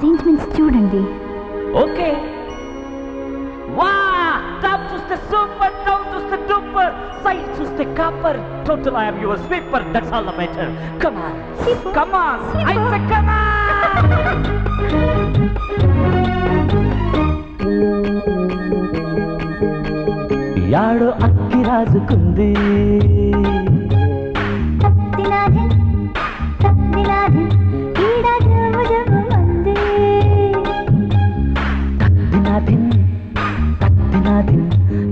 Arrangements చూడండి. Okay వా top చూస్తే సూపర్, డౌన్ చూస్తే డూపర్, సైడ్ చూస్తే copper, total I am your sweeper. That's all the matter. Come on come on, I say come on. యాడో అక్కిరాజుకుంది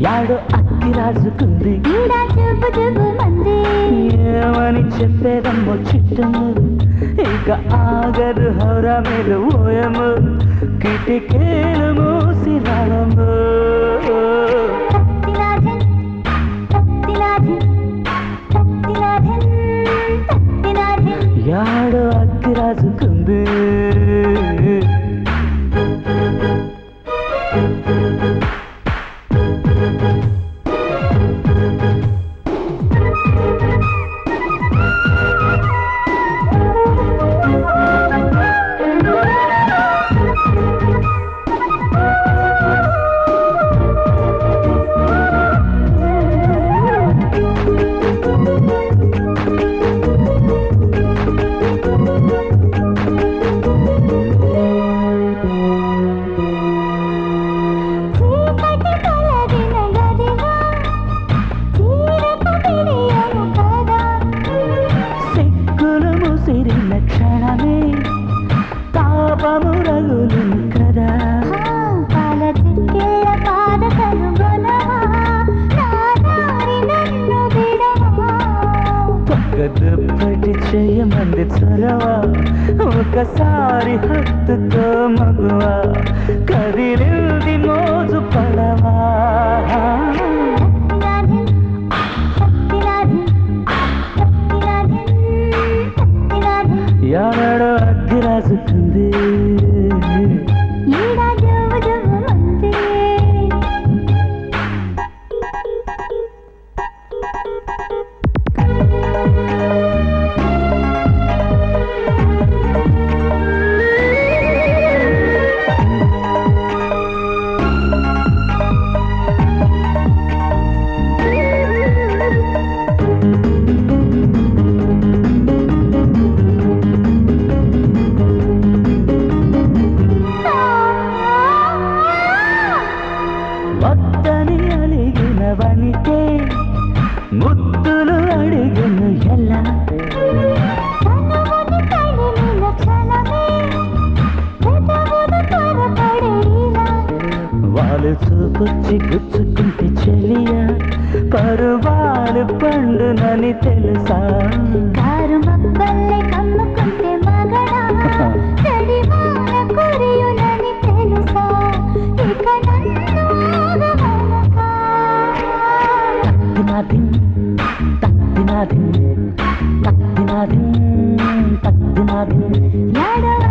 యాడో అక్కిరాజుకుంది ఈడా జబ్బు జబ్బు మంది ఏమని చెప్పేదమ్మో చిట్టము ఇక ఆగరు హౌరా మేలు ఓయము కిటికేలు మూసి రాళము యాడో అక్కిరాజుకుంది.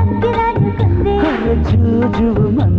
Yaadoo Aggirajukundi.